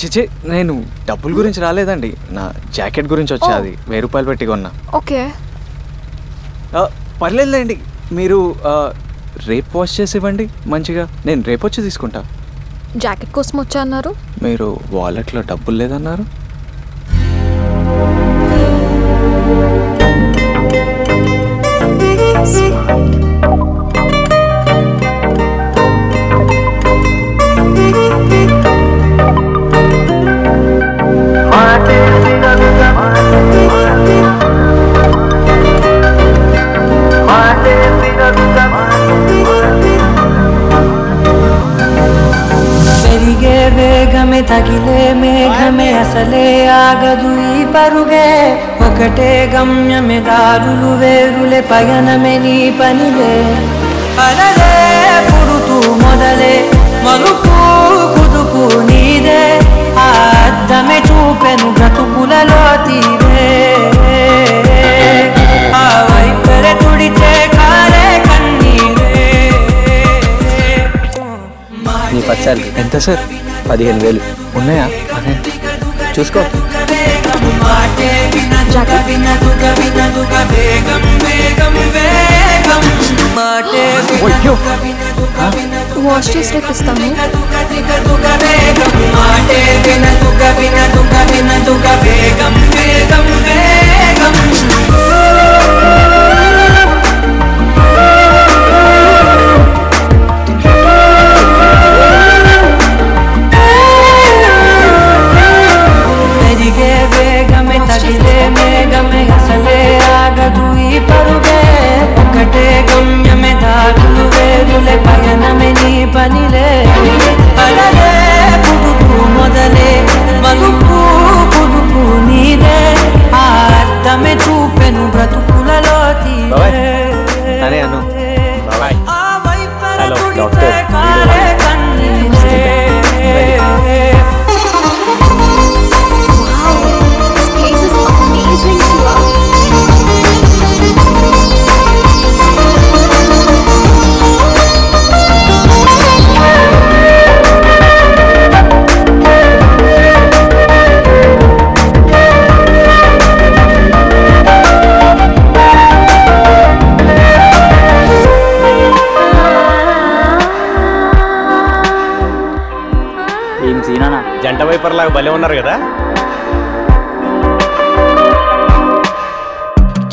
చిచి నేను డబ్బుల గురించి రాలేదండి నా జాకెట్ గురించి వచ్చేది 1000 రూపాయలు పెట్టి కొన్నా ఓకే పర్లేదులేండి మీరు రేప్ వాష్ చేసేవండి మంచిగా నేను రేప్ వచ్చి తీసుకుంటా జాకెట్ కోసం వచ్చా అన్నారు మీరు వాలెట్ లో డబ్బులు లేదన్నారు तगिले मेघ में असले आगदुई परुगे पकटे गम्य में दारुलु वेरुले पयन में नी पनिले अलरे पुरुतु मोदले मरुपु कुदुपु नीदे आदमे चूपेनु गतुपुललो तीरे आवई परे तुडिते काले कन्नीरे नी पचल एंत सर 15000 ఉన్నాయా చూసుకో వాష్ చేసి రేపిస్తాను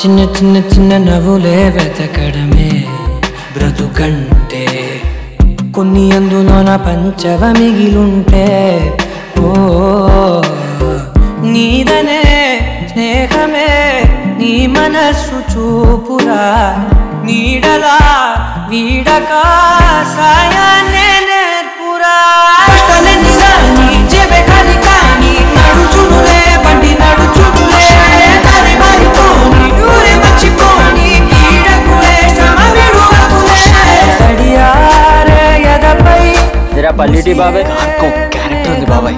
చిన్న చిన్న చిన్న నవ్వులే వెతకడమే బ్రతుకంటే కొన్ని అందులోన పంచవ మిగిలుంటే ఓ నీదనే స్నేహమే నీ మనసు చూపురా నీడలా వీడక సాయనే నేర్పురా तेरा पल्लीटी बाबे आपको कैरेक्टर दे बाबा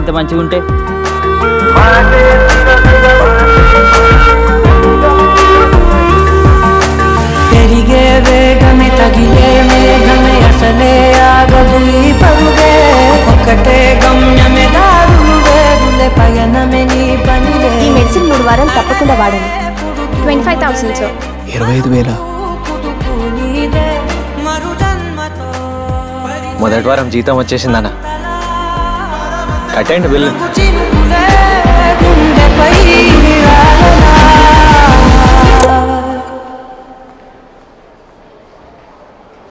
ఇంత మంచిగా ఉంటే పెరిగే వేగమే తగిలే మేఘమే అసలే ఆగదు ఈ పరుగే ఒకటే గమ్యమే దారులు వేరులే పయనమే నీ పనిలే ఈ మెడిసిన్ 3 వారాలు తప్పకుండా వాడండి 25000 సార్ 25000 మొదటి వారం జీతం వచ్చేసిందన్న अटेंड बिल